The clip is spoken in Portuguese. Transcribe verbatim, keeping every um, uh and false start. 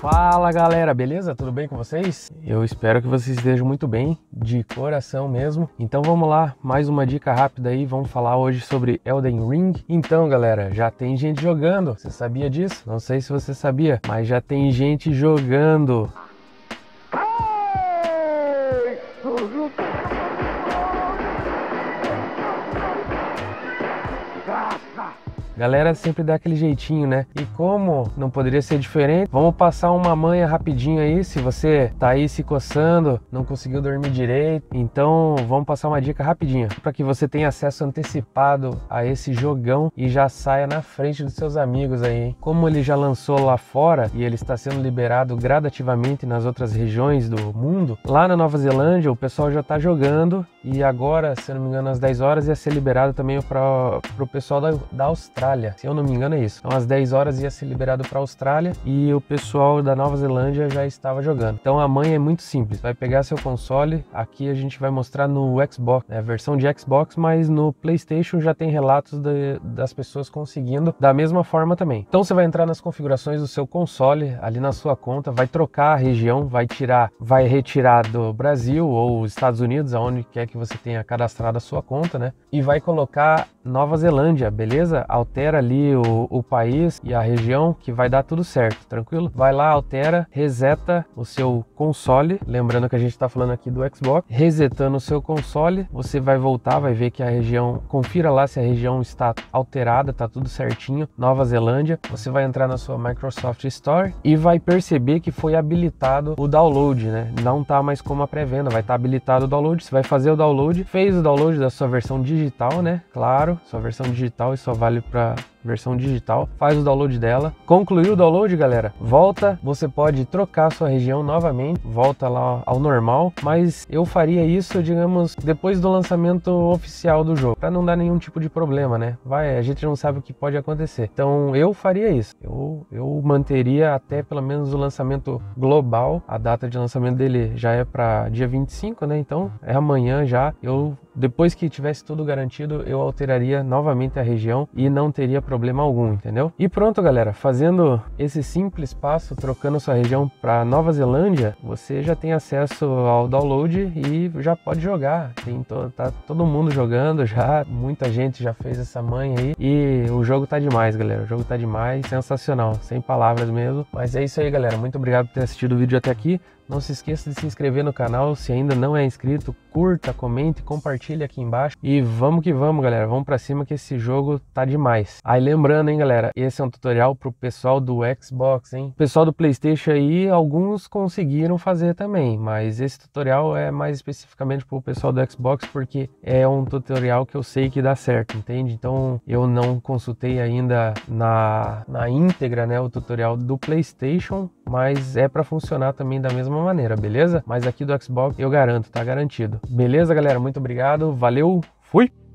Fala galera, beleza? Tudo bem com vocês? Eu espero que vocês estejam muito bem, de coração mesmo. Então vamos lá, mais uma dica rápida aí, vamos falar hoje sobre Elden Ring. Então galera, já tem gente jogando, você sabia disso? Não sei se você sabia, mas já tem gente jogando. Galera sempre dá aquele jeitinho, né? E como não poderia ser diferente, vamos passar uma manha rapidinho aí, se você tá aí se coçando, não conseguiu dormir direito, então vamos passar uma dica rapidinha, para que você tenha acesso antecipado a esse jogão e já saia na frente dos seus amigos aí, hein? Como ele já lançou lá fora e ele está sendo liberado gradativamente nas outras regiões do mundo, lá na Nova Zelândia o pessoal já tá jogando e agora, se eu não me engano, às dez horas ia ser liberado também para o pessoal da, da Austrália. Se eu não me engano é isso. Então às dez horas ia ser liberado para a Austrália e o pessoal da Nova Zelândia já estava jogando. Então a manha é muito simples. Vai pegar seu console, aqui a gente vai mostrar no Xbox, né? Versão de Xbox, mas no PlayStation já tem relatos de, das pessoas conseguindo da mesma forma também. Então você vai entrar nas configurações do seu console, ali na sua conta, vai trocar a região, vai tirar, vai retirar do Brasil ou Estados Unidos, aonde quer que você tenha cadastrado a sua conta, né? E vai colocar Nova Zelândia, beleza? Altera ali o, o país e a região que vai dar tudo certo, tranquilo? Vai lá, altera, reseta o seu console, lembrando que a gente está falando aqui do Xbox, resetando o seu console, você vai voltar, vai ver que a região, confira lá se a região está alterada, tá tudo certinho, Nova Zelândia, você vai entrar na sua Microsoft Store e vai perceber que foi habilitado o download, né? Não tá mais como a pré-venda, vai estar habilitado o download, você vai fazer o download, fez o download da sua versão digital, né? Claro, sua versão digital e só vale para versão digital, faz o download dela, concluiu o download galera, volta, você pode trocar sua região novamente, volta lá ao normal, mas eu faria isso, digamos, depois do lançamento oficial do jogo, para não dar nenhum tipo de problema, né? Vai, a gente não sabe o que pode acontecer, então eu faria isso, eu, eu manteria até pelo menos o lançamento global, a data de lançamento dele já é para dia vinte e cinco, né? Então é amanhã já, eu depois que tivesse tudo garantido, eu alteraria novamente a região e não teria problema algum, entendeu? E pronto, galera, fazendo esse simples passo, trocando sua região para Nova Zelândia, você já tem acesso ao download e já pode jogar. Tem to tá todo mundo jogando já, muita gente já fez essa manha aí e o jogo tá demais, galera. O jogo tá demais, sensacional, sem palavras mesmo. Mas é isso aí, galera. Muito obrigado por ter assistido o vídeo até aqui. Não se esqueça de se inscrever no canal, se ainda não é inscrito, curta, comente, compartilhe aqui embaixo. E vamos que vamos, galera. Vamos pra cima que esse jogo tá demais. Aí lembrando, hein, galera, esse é um tutorial pro pessoal do Xbox, hein. O pessoal do PlayStation aí, alguns conseguiram fazer também, mas esse tutorial é mais especificamente pro pessoal do Xbox, porque é um tutorial que eu sei que dá certo, entende? Então eu não consultei ainda na, na íntegra, né, o tutorial do PlayStation, mas é pra funcionar também da mesma maneira, beleza? Mas aqui do Xbox eu garanto, tá garantido. Beleza, galera? Muito obrigado, valeu, fui!